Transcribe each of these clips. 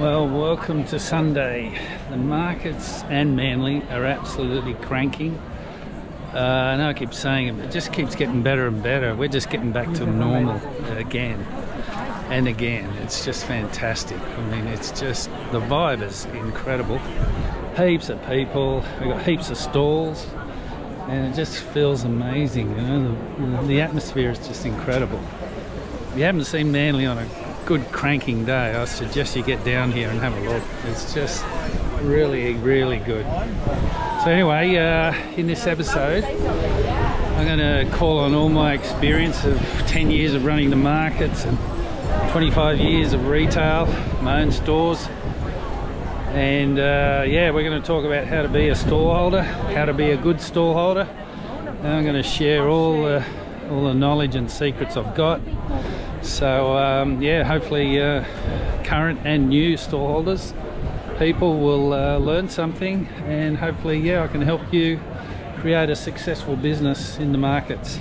Well, welcome to Sunday. The markets and Manly are absolutely cranking. I know I keep saying it, but it just keeps getting better and better. We're just getting back to normal again and again. It's just fantastic. I mean, it's just, the vibe is incredible. Heaps of people, we've got heaps of stalls, and it just feels amazing. You know, the atmosphere is just incredible. If you haven't seen Manly on a good cranking day, I suggest you get down here and have a look. It's just really, really good. So anyway, in this episode I'm going to call on all my experience of 10 years of running the markets and 25 years of retail, my own stores, and yeah, we're going to talk about how to be a stallholder, how to be a good stallholder, and I'm going to share all the knowledge and secrets I've got. So yeah, hopefully current and new stallholders, people will learn something, and hopefully, yeah, I can help you create a successful business in the markets.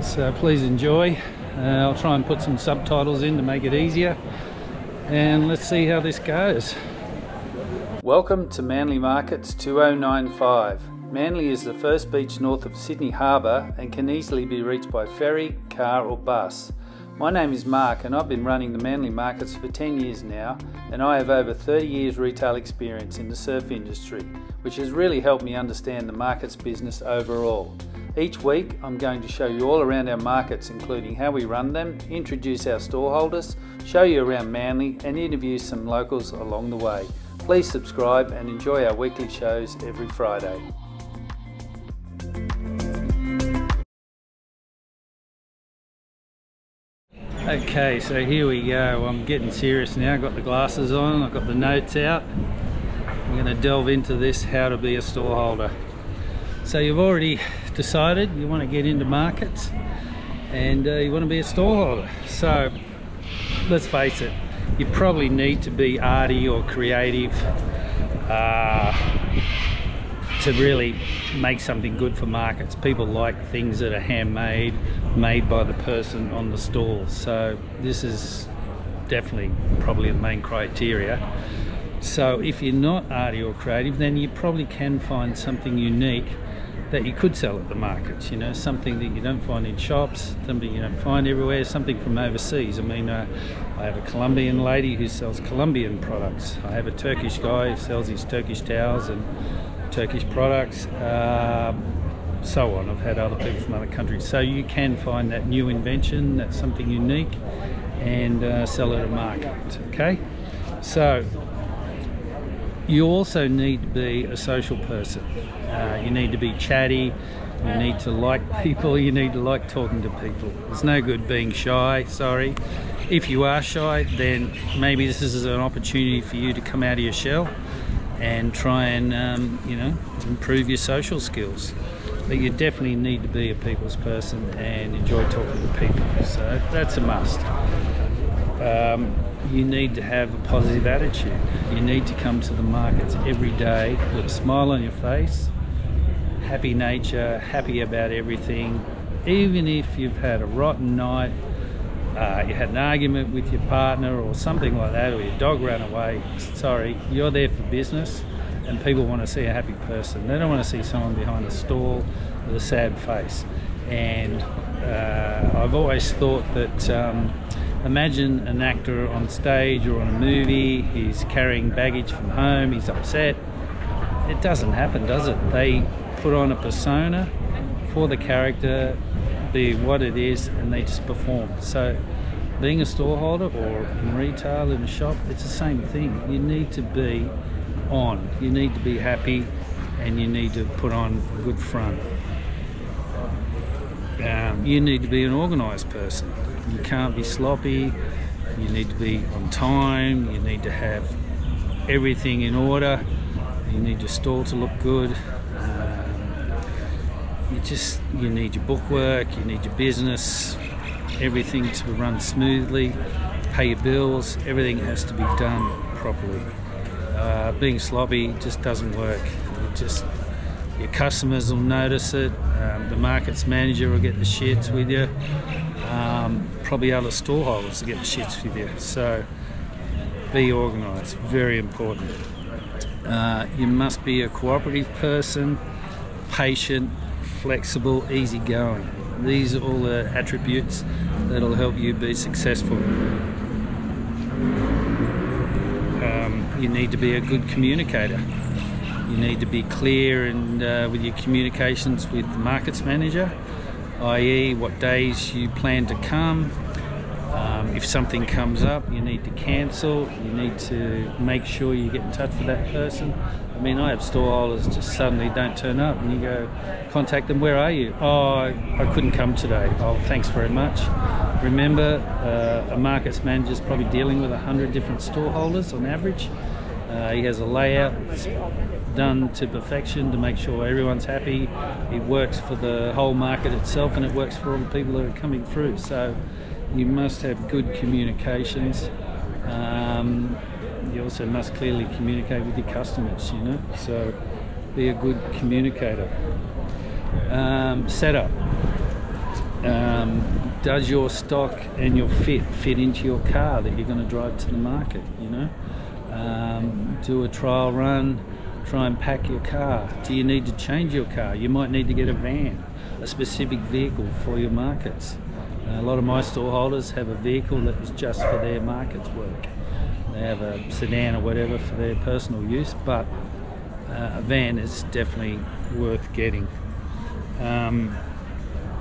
So please enjoy. I'll try and put some subtitles in to make it easier, and let's see how this goes. Welcome to Manly Markets 2095. Manly is the first beach north of Sydney Harbour and can easily be reached by ferry, car or bus. My name is Mark and I've been running the Manly Markets for 10 years now, and I have over 30 years retail experience in the surf industry, which has really helped me understand the markets business overall. Each week I'm going to show you all around our markets, including how we run them, introduce our stallholders, show you around Manly and interview some locals along the way. Please subscribe and enjoy our weekly shows every Friday. Okay, so here we go. I'm getting serious now. I've got the glasses on, I've got the notes out. I'm going to delve into this, how to be a stallholder. So you've already decided you want to get into markets and you want to be a stallholder. So let's face it, you probably need to be arty or creative to really make something good for markets. People like things that are handmade, made by the person on the stall. So this is definitely probably the main criteria. So if you're not arty or creative, then you probably can find something unique that you could sell at the markets, you know, something that you don't find in shops, something you don't find everywhere, something from overseas. I mean, I have a Colombian lady who sells Colombian products. I have a Turkish guy who sells his Turkish towels and Turkish products, so on. I've had other people from other countries. So you can find that new invention, that's something unique, and sell it at a market, okay? So you also need to be a social person. You need to be chatty, you need to like people, you need to like talking to people. It's no good being shy, sorry. If you are shy, then maybe this is an opportunity for you to come out of your shell and try and you know, improve your social skills. But you definitely need to be a people's person and enjoy talking to people, so that's a must. You need to have a positive attitude. You need to come to the markets every day with a smile on your face, happy nature, happy about everything. Even if you've had a rotten night, you had an argument with your partner or something like that, or your dog ran away, sorry, you're there for business, and people want to see a happy person. They don't want to see someone behind a stall with a sad face. And I've always thought that imagine an actor on stage or on a movie, he's carrying baggage from home, he's upset. It doesn't happen, does it? They put on a persona for the character, be what it is, and they just perform. So being a stallholder or in retail, in a shop, it's the same thing. You need to be on, you need to be happy, and you need to put on a good front. You need to be an organized person. You can't be sloppy, you need to be on time, you need to have everything in order, you need your stall to look good. You need your bookwork, you need your business, everything to run smoothly, pay your bills, everything has to be done properly. Being sloppy just doesn't work. Your customers will notice it, the markets manager will get the shits with you, probably other stallholders will get the shits with you. So Be organised, very important. You must be a cooperative person, patient, flexible, easygoing. These are all the attributes that'll help you be successful. You need to be a good communicator. You need to be clear and with your communications with the markets manager, i.e. what days you plan to come. If something comes up, you need to cancel, you need to make sure you get in touch with that person. I mean, I have storeholders just suddenly don't turn up and you go, contact them, where are you? Oh, I couldn't come today. Oh, thanks very much. Remember, a markets manager is probably dealing with 100 different storeholders on average. He has a layout done to perfection to make sure everyone's happy. It works for the whole market itself and it works for all the people that are coming through. So, you must have good communications. You also must clearly communicate with your customers, you know, so be a good communicator. Setup. Does your stock and your fit into your car that you're going to drive to the market, you know? Do a trial run, try and pack your car. Do you need to change your car? You might need to get a van, a specific vehicle for your markets. A lot of my storeholders have a vehicle that is just for their markets work. They have a sedan or whatever for their personal use, but a van is definitely worth getting.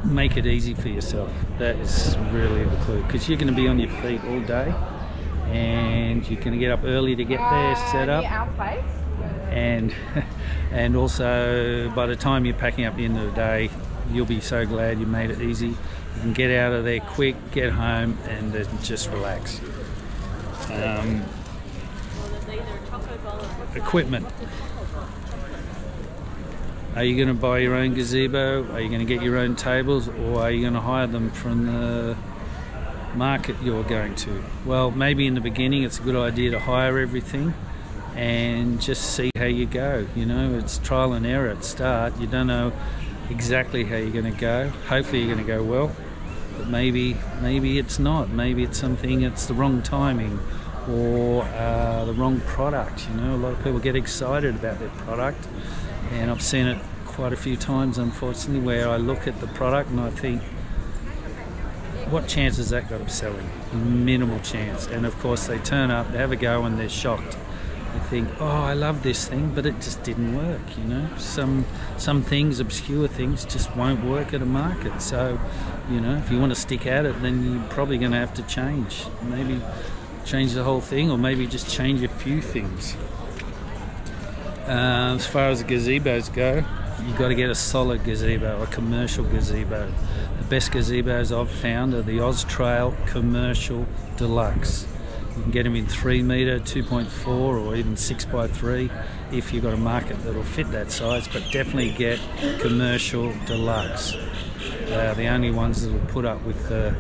Make it easy for yourself. That is really the clue, because you're going to be on your feet all day and you're going to get up early to get there, set up, and also by the time you're packing up at the end of the day, you'll be so glad you made it easy. You can get out of there quick, get home, and just relax. Equipment. Are you going to buy your own gazebo? Are you going to get your own tables? Or are you going to hire them from the market you're going to? Well, maybe in the beginning it's a good idea to hire everything and just see how you go. You know, it's trial and error at start. You don't know exactly how you're going to go. Hopefully you're going to go well, but maybe it's not. Maybe it's something, it's the wrong timing or the wrong product. You know, a lot of people get excited about their product, and I've seen it quite a few times, unfortunately, where I look at the product and I think, what chance has that got of selling? Minimal chance. And of course they turn up, they have a go, and they're shocked. I think, oh, I love this thing, but it just didn't work, you know. Some things, obscure things, just won't work at a market. So, you know, if you want to stick at it, then you're probably going to have to change. Maybe change the whole thing, or maybe just change a few things. As far as the gazebos go, you've got to get a solid gazebo, a commercial gazebo. The best gazebos I've found are the Oztrail Commercial Deluxe. You can get them in 3 metre, 2.4, or even 6 by 3 if you've got a market that'll fit that size, but definitely get Commercial Deluxe. They're the only ones that will put up with the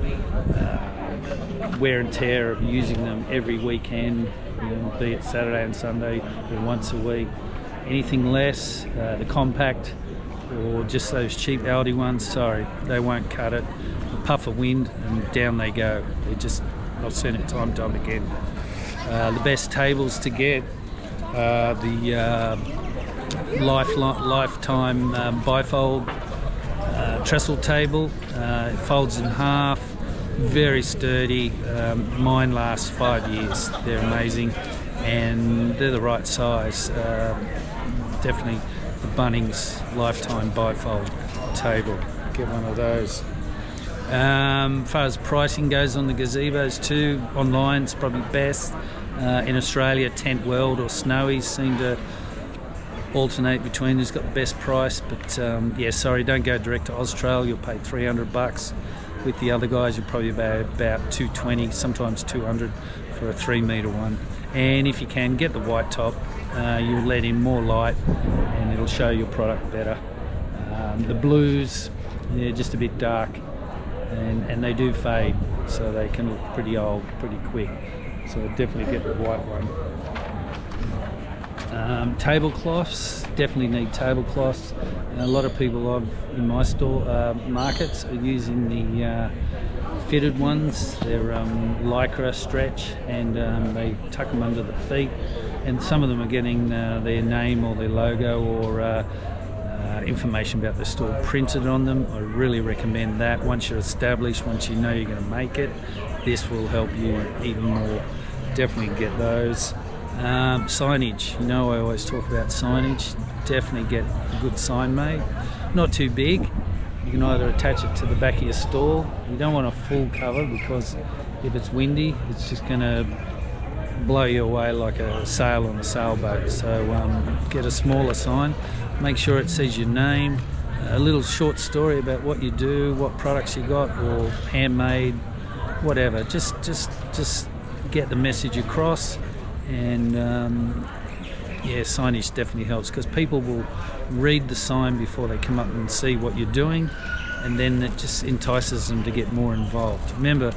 wear and tear of using them every weekend, you know, be it Saturday and Sunday or once a week. Anything less, the compact or just those cheap Aldi ones, sorry, they won't cut it. A puff of wind and down they go. They just, I've seen it time and time again. The best tables to get are the Lifetime Bifold trestle table. It folds in half, very sturdy. Mine lasts 5 years. They're amazing, and they're the right size. Definitely the Bunnings Lifetime Bifold table. Get one of those. As far as pricing goes on the gazebos too, online's probably best. In Australia, Tent World or Snowy seem to alternate between who's got the best price, but yeah, sorry, don't go direct to Oztrail. You'll pay 300 bucks. With the other guys, you'll probably pay about 220, sometimes 200 for a 3 metre one. And if you can, get the white top. You'll let in more light and it'll show your product better. The blues, they're just a bit dark. And they do fade, so they can look pretty old pretty quick, so definitely get the white one. Tablecloths, definitely need tablecloths. A lot of people in my store markets are using the fitted ones. They're lycra stretch, and they tuck them under the feet, and some of them are getting their name or their logo or information about the store printed on them. I really recommend that. Once you're established, once you know you're going to make it, this will help you even more. Definitely get those. Signage, you know, I always talk about signage. Definitely get a good sign made, not too big. You can either attach it to the back of your store. You don't want a full cover, because if it's windy, it's just going to blow you away like a sail on a sailboat. So get a smaller sign. Make sure it says your name, a little short story about what you do, what products you got, or handmade, whatever. Just get the message across, and yeah, signage definitely helps, because people will read the sign before they come up and see what you're doing, and then it just entices them to get more involved. Remember,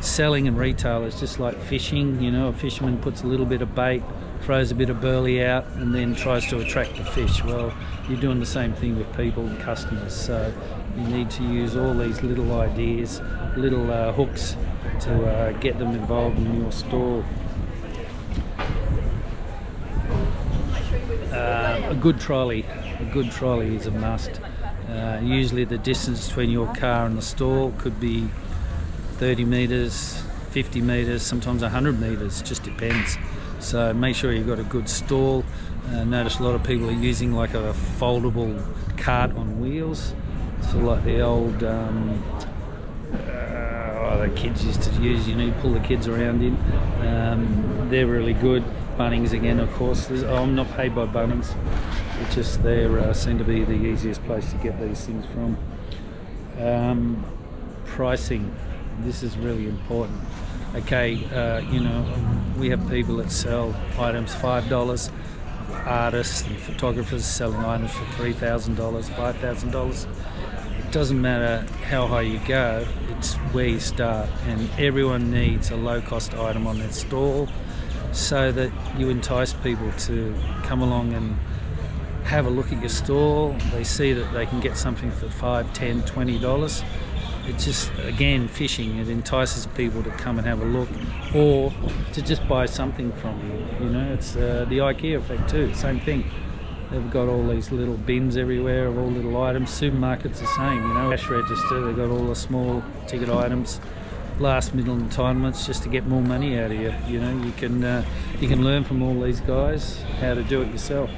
selling and retail is just like fishing. You know, a fisherman puts a little bit of bait, throws a bit of burley out, and then tries to attract the fish. Well, you're doing the same thing with people and customers, so you need to use all these little ideas, little hooks to get them involved in your store. A good trolley is a must. Usually the distance between your car and the store could be 30 metres, 50 metres, sometimes 100 metres, just depends. So make sure you've got a good stall. Notice a lot of people are using like a foldable cart on wheels, so like the old the kids used to use, you know, you pull the kids around in. They're really good. Bunnings again, of course. I'm not paid by Bunnings, it's just they seem to be the easiest place to get these things from. Pricing, this is really important. Okay, you know, we have people that sell items $5, artists and photographers selling items for $3,000, $5,000. It doesn't matter how high you go, it's where you start, and everyone needs a low-cost item on their stall, so that you entice people to come along and have a look at your stall. They see that they can get something for $5, $10, $20. It's just, again, fishing. It entices people to come and have a look, or to just buy something from you. You know, it's the IKEA effect too, same thing. They've got all these little bins everywhere of all little items. Supermarkets the same, you know. Cash register, they've got all the small ticket items. Last middle entitlements, just to get more money out of you. You know, you can learn from all these guys how to do it yourself.